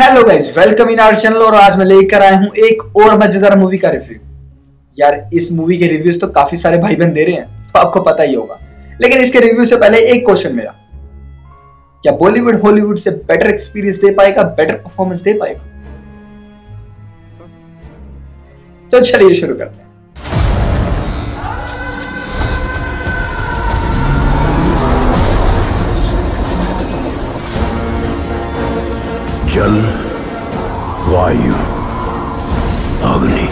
Hello guys, welcome in our channel. और आज मैं लेकर आया हूँ एक और मजेदार मूवी का रिव्यू। यार इस मूवी के रिव्यूज तो काफी सारे भाई बहन दे रहे हैं, तो आपको पता ही होगा। लेकिन इसके रिव्यू से पहले एक क्वेश्चन मेरा, क्या बॉलीवुड हॉलीवुड से बेटर एक्सपीरियंस दे पाएगा, बेटर परफॉर्मेंस दे पाएगा? तो चलिए शुरू करते हैं। जल, वायु, अग्नि,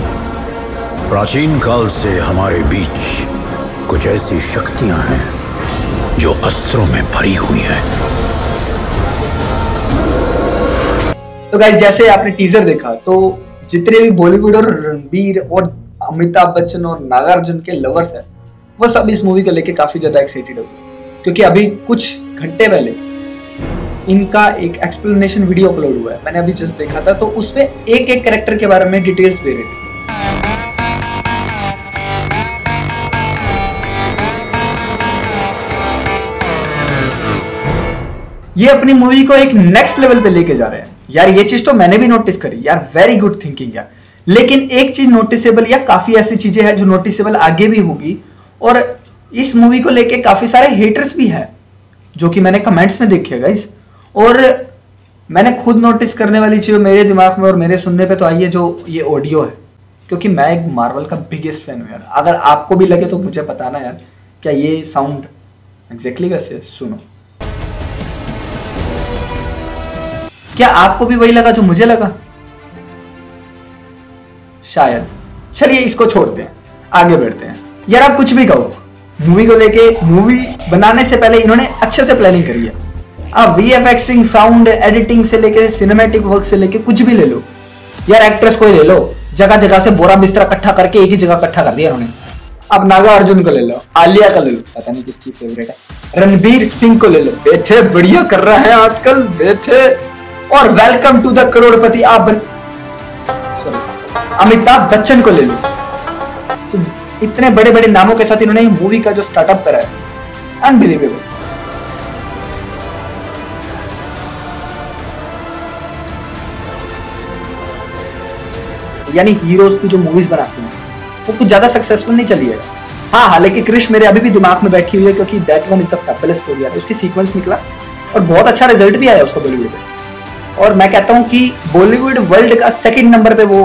प्राचीन काल से हमारे बीच कुछ ऐसी शक्तियां हैं जो अस्त्रों में भरी हुई हैं। तो गाइस, जैसे आपने टीजर देखा तो जितने भी बॉलीवुड और रणबीर और अमिताभ बच्चन और नागार्जुन के लवर्स हैं, वो सब इस मूवी को लेके काफी ज्यादा एक्साइटेड हो गए, क्योंकि अभी कुछ घंटे पहले इनका एक एक्सप्लेनेशन वीडियो अपलोड हुआ है। मैंने अभी जस्ट देखा था, तो उसमें एक एक कैरेक्टर के बारे में डिटेल्स दे रहे थे। ये अपनी मूवी को एक नेक्स्ट लेवल पे लेके जा रहे हैं। यार ये चीज तो मैंने भी नोटिस करी। यार वेरी गुड थिंकिंग यार। लेकिन एक चीज नोटिसेबल, या काफी ऐसी चीजें हैं जो नोटिसेबल आगे भी होगी, और इस मूवी को लेके काफी सारे हेटर्स भी हैं जो कि मैंने कमेंट्स में देखे गाइस। और मैंने खुद नोटिस करने वाली चीज मेरे दिमाग में और मेरे सुनने पे तो आई है, जो ये ऑडियो है, क्योंकि मैं एक मार्वल का बिगेस्ट फैन हूँ यार। अगर आपको भी लगे तो मुझे बताना यार, क्या ये साउंड एग्जैक्टली वैसे? सुनो, क्या आपको भी वही लगा जो मुझे लगा? शायद। चलिए इसको छोड़ते हैं, आगे बढ़ते हैं। यार आप कुछ भी कहो मूवी को लेके, मूवी बनाने से पहले इन्होंने अच्छे से प्लानिंग करी है। आप वीएफएक्सिंग, साउंड एडिटिंग से लेके सिनेमैटिक वर्क से लेके कुछ भी ले लो यार। एक्ट्रेस को ही ले लो, जगह जगह से बोरा बिस्तरा इकट्ठा करके एक ही जगह इकट्ठा कर दिया उन्होंने। अब नागार्जुन को ले लो, आलिया का ले लो, पता नहीं किसकी फेवरेट है, रणबीर सिंह को ले लो। बेटे बढ़िया कर रहा है आजकल बेटे। और welcome to the Crorepati Amitabh Bachchan को ले लो। तो इतने बड़े बड़े नामों के साथ इन्होंने मूवी का जो स्टार्टअप करा है, अनबिलीवेबल। यानी हीरोज की जो मूवीज बनाती हैं वो कुछ ज्यादा सक्सेसफुल नहीं चली है। हाँ, हालांकि क्रिश मेरे अभी भी दिमाग में बैठी हुई है, क्योंकि that one is the capitalist story है। उसकी सीक्वेंस निकला और बहुत अच्छा रिजल्ट भी आया उसका बॉलीवुड पे। और मैं कहता हूँ कि बॉलीवुड वर्ल्ड का सेकंड नंबर पे वो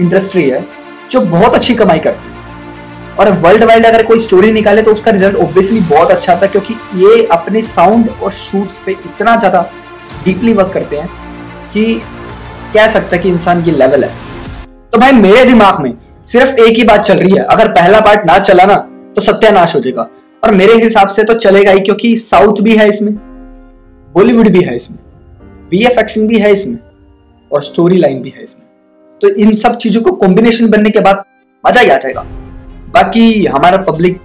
इंडस्ट्री है जो बहुत अच्छी कमाई करती है। और वर्ल्ड वाइड अगर कोई स्टोरी निकाले तो उसका रिजल्ट ऑब्वियसली बहुत अच्छा आता है, क्योंकि ये अपने साउंड और शूट्स पे इतना ज्यादा डीपली वर्क करते हैं कि कह सकता है कि इंसान ये लेवल है। तो भाई मेरे दिमाग में सिर्फ एक ही बात चल रही है, अगर पहला पार्ट ना चला ना तो सत्यानाश हो जाएगा। और मेरे हिसाब से तो चलेगा ही, क्योंकि साउथ भी है इसमें, बॉलीवुड भी है इसमें, वीएफएक्सिंग भी है इसमें, और स्टोरी लाइन भी है इसमें। तो इन सब चीजों को कॉम्बिनेशन बनने के बाद मजा ही आ जाएगा। बाकी हमारा पब्लिक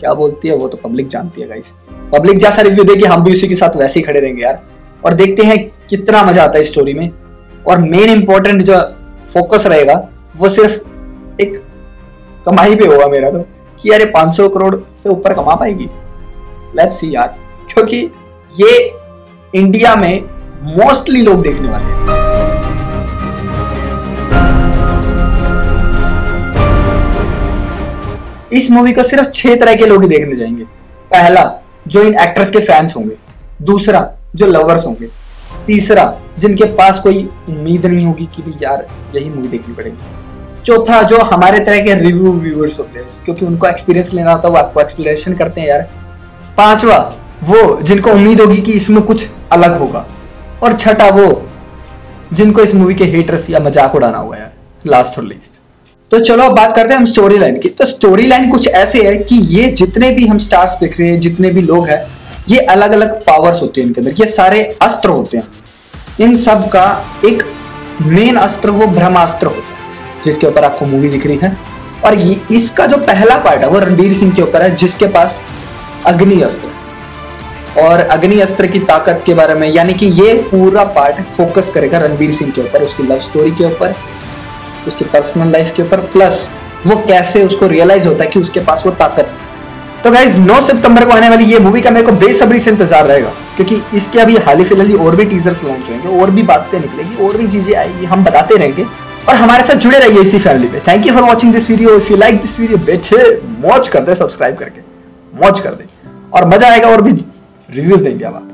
क्या बोलती है वो तो पब्लिक जानती है गाइस। पब्लिक जैसा रिव्यू देगी हम भी उसी के साथ वैसे ही खड़े रहेंगे यार। और देखते हैं कितना मजा आता है स्टोरी में। और मेन इंपॉर्टेंट जो फोकस रहेगा वो सिर्फ एक कमाई पे होगा मेरा, तो कि यार 500 करोड़ से ऊपर कमा पाएगी, लेट्स सी यार, क्योंकि ये इंडिया में मोस्टली लोग देखने वाले हैं। इस मूवी को सिर्फ 6 तरह के लोग ही देखने जाएंगे। पहला, जो इन एक्ट्रेस के फैंस होंगे। दूसरा, जो लवर्स होंगे। तीसरा, जिनके पास कोई उम्मीद नहीं होगी कि भी यार यही मूवी देखनी पड़ेगी। चौथा, जो हमारे तरह के रिव्यू व्यूअर्स होते हैं, क्योंकि उनको एक्सपीरियंस लेना होता है, वो आपको एक्सप्लेनेशन करते हैं यार। पांचवा, वो जिनको उम्मीद होगी कि इसमें कुछ अलग होगा। और छठा, वो जिनको इस मूवी के हेटर्स या मजाक उड़ाना हुआ है लास्ट और लीस्ट। तो चलो अब बात करते हैं हम स्टोरी लाइन की। तो स्टोरी लाइन कुछ ऐसे है कि ये जितने भी हम स्टार्स देख रहे हैं, जितने भी लोग हैं, ये अलग अलग पावर्स होते हैं इनके अंदर, ये सारे अस्त्र होते हैं। इन सब का एक मेन अस्त्र वो ब्रह्मास्त्र होता है, जिसके ऊपर आपको मूवी दिख रही है। और ये इसका जो पहला पार्ट है वो रणबीर सिंह के ऊपर है, जिसके पास अग्नि अस्त्र, और अग्नि अस्त्र की ताकत के बारे में, यानी कि ये पूरा पार्ट फोकस करेगा रणबीर सिंह के ऊपर, उसकी लव स्टोरी के ऊपर, उसकी पर्सनल लाइफ के ऊपर, प्लस वो कैसे उसको रियलाइज होता है कि उसके पास वो ताकत। तो गाइज 9 सितंबर को आने वाली ये मूवी का मेरे को बेसब्री से इंतजार रहेगा, क्योंकि इसके अभी हाल ही फिलहाल और भी टीजर्स लॉन्च होंगे, और भी बातें निकलेगी, और भी चीजें आएगी, हम बताते रहेंगे और हमारे साथ जुड़े रहिए इसी फैमिली में। Thank you for watching this video. If you like this video बेचे मौज कर दे, सब्सक्राइब करके मौज कर दे, और मजा आएगा और भी रिव्यूज देंगे आप।